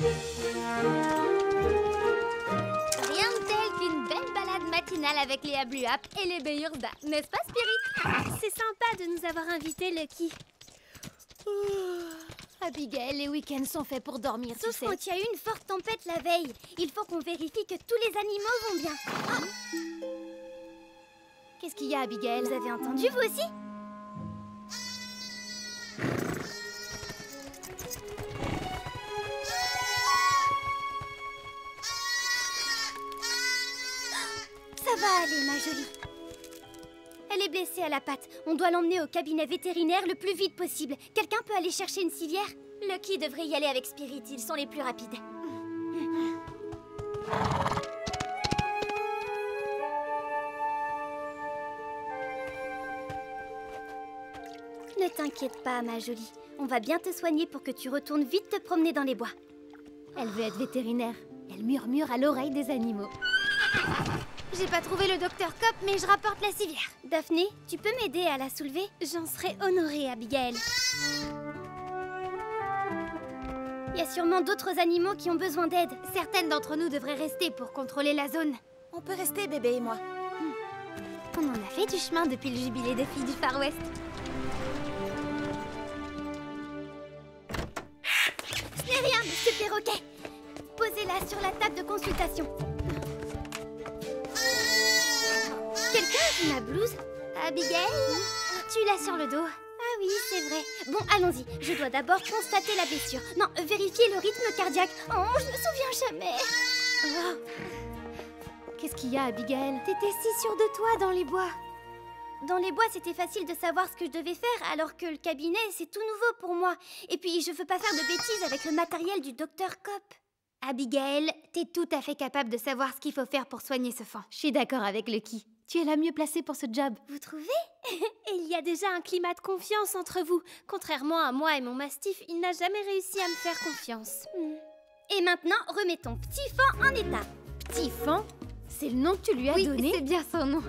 Rien de tel qu'une belle balade matinale avec les Abluap et les Bayurda, n'est-ce pas, Spirit? C'est sympa de nous avoir invités, Lucky. Abigaëlle, les week-ends sont faits pour dormir, tu sais. Sauf quand il y a eu une forte tempête la veille. Il faut qu'on vérifie que tous les animaux vont bien. Oh, qu'est-ce qu'il y a, Abigaëlle? Vous avez entendu, vous aussi? Ça va aller, ma jolie. Elle est blessée à la patte. On doit l'emmener au cabinet vétérinaire le plus vite possible. Quelqu'un peut aller chercher une civière? Lucky devrait y aller avec Spirit, ils sont les plus rapides. Ne t'inquiète pas, ma jolie. On va bien te soigner pour que tu retournes vite te promener dans les bois. Elle veut être vétérinaire. Elle murmure à l'oreille des animaux. J'ai pas trouvé le docteur Copp, mais je rapporte la civière. Daphné, tu peux m'aider à la soulever? J'en serais honorée, Abigaëlle. Il y a sûrement d'autres animaux qui ont besoin d'aide. Certaines d'entre nous devraient rester pour contrôler la zone. On peut rester, bébé et moi. On en a fait du chemin depuis le jubilé des filles du Far West. Ce n'est rien, monsieur perroquet. Posez-la sur la table de consultation. Ma blouse, Abigaëlle, tu l'as sur le dos. Ah oui, c'est vrai. Bon, allons-y. Je dois d'abord constater la blessure. Non, vérifier le rythme cardiaque. Oh, je me souviens jamais. Oh. Qu'est-ce qu'il y a, Abigaëlle? T'étais si sûre de toi dans les bois. Dans les bois, c'était facile de savoir ce que je devais faire, alors que le cabinet, c'est tout nouveau pour moi. Et puis, je veux pas faire de bêtises avec le matériel du docteur Copp. Abigaëlle, t'es tout à fait capable de savoir ce qu'il faut faire pour soigner ce fan. Je suis d'accord avec Lucky. Tu es la mieux placée pour ce job. Vous trouvez? Il y a déjà un climat de confiance entre vous. Contrairement à moi et mon mastif, il n'a jamais réussi à me faire confiance. Et maintenant, remettons Tiphan en état. Tiphan? C'est le nom que tu lui as donné? Oui, c'est bien son nom.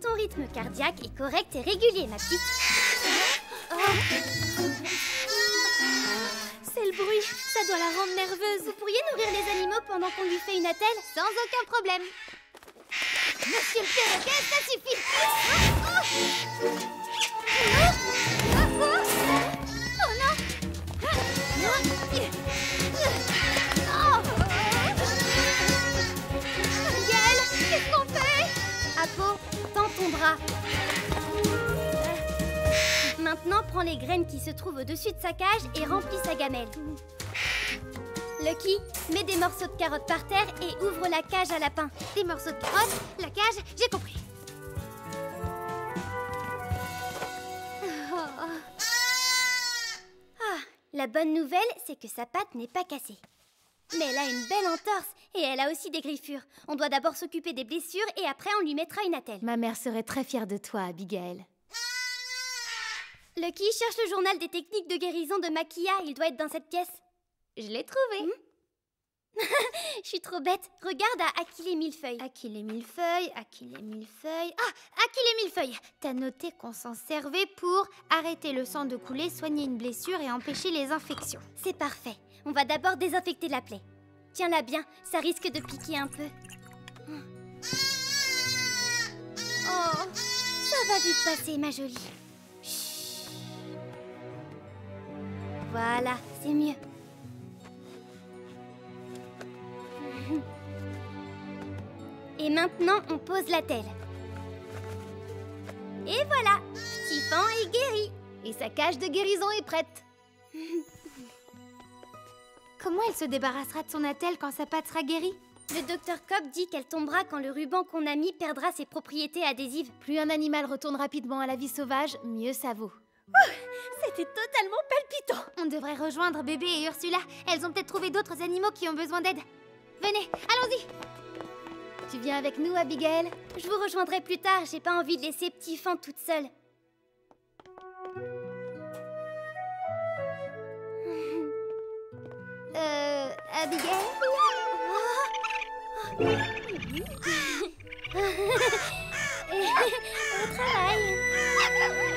Ton rythme cardiaque est correct et régulier, ma petite. Oh. C'est le bruit, ça doit la rendre nerveuse. Vous pourriez nourrir les animaux pendant qu'on lui fait une attelle? Sans aucun problème. Monsieur le perroquet, ça suffit. Oh non. Miguel, qu'est-ce qu'on fait? Apo, tends ton bras. Maintenant, prends les graines qui se trouvent au-dessus de sa cage et remplis sa gamelle. Lucky, mets des morceaux de carottes par terre et ouvre la cage à lapin. Des morceaux de carottes, la cage, j'ai compris. La bonne nouvelle, c'est que sa patte n'est pas cassée. Mais elle a une belle entorse et elle a aussi des griffures. On doit d'abord s'occuper des blessures et après on lui mettra une attelle. Ma mère serait très fière de toi, Abigaëlle. Lucky, cherche le journal des techniques de guérison de Maquilla. Il doit être dans cette pièce. Je l'ai trouvé. Je suis trop bête. Regarde à Achille les millefeuilles. Achille les millefeuilles, Achille les millefeuilles. Ah, Achille les millefeuilles. T'as noté qu'on s'en servait pour arrêter le sang de couler, soigner une blessure et empêcher les infections. C'est parfait. On va d'abord désinfecter la plaie. Tiens-la bien, ça risque de piquer un peu. Oh, ça va vite passer, ma jolie. Chut. Voilà, c'est mieux. Et maintenant, on pose l'attelle. Et voilà, Tiphan est guéri. Et sa cage de guérison est prête. Comment elle se débarrassera de son attelle quand sa patte sera guérie? Le docteur Cobb dit qu'elle tombera quand le ruban qu'on a mis perdra ses propriétés adhésives. Plus un animal retourne rapidement à la vie sauvage, mieux ça vaut. C'était totalement palpitant. On devrait rejoindre Bébé et Ursula. Elles ont peut-être trouvé d'autres animaux qui ont besoin d'aide. Venez, allons-y. Tu viens avec nous, Abigaëlle? Je vous rejoindrai plus tard, j'ai pas envie de laisser Tiphan toute seule. Abigaëlle? Oh. Au travail.